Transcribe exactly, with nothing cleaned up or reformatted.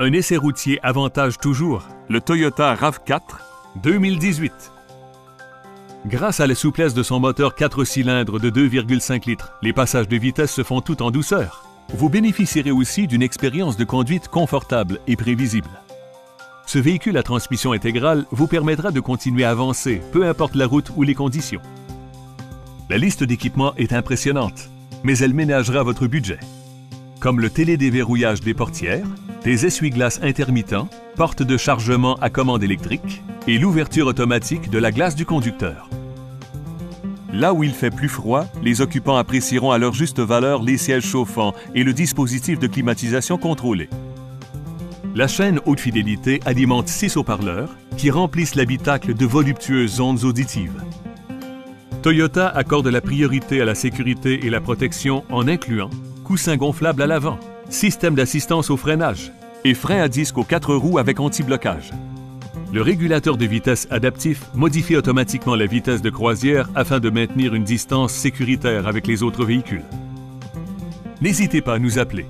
Un essai routier avantage toujours le Toyota RAV quatre deux mille dix-huit. Grâce à la souplesse de son moteur quatre cylindres de deux virgule cinq litres, les passages de vitesse se font tout en douceur. Vous bénéficierez aussi d'une expérience de conduite confortable et prévisible. Ce véhicule à transmission intégrale vous permettra de continuer à avancer, peu importe la route ou les conditions. La liste d'équipements est impressionnante, mais elle ménagera votre budget. Comme le télédéverrouillage des portières, des essuie-glaces intermittents, porte de chargement à commande électrique et l'ouverture automatique de la glace du conducteur. Là où il fait plus froid, les occupants apprécieront à leur juste valeur les sièges chauffants et le dispositif de climatisation contrôlé. La chaîne haute fidélité alimente six haut-parleurs qui remplissent l'habitacle de voluptueuses ondes auditives. Toyota accorde la priorité à la sécurité et la protection en incluant coussin gonflable à l'avant, système d'assistance au freinage et frein à disque aux quatre roues avec anti-blocage. Le régulateur de vitesse adaptif modifie automatiquement la vitesse de croisière afin de maintenir une distance sécuritaire avec les autres véhicules. N'hésitez pas à nous appeler.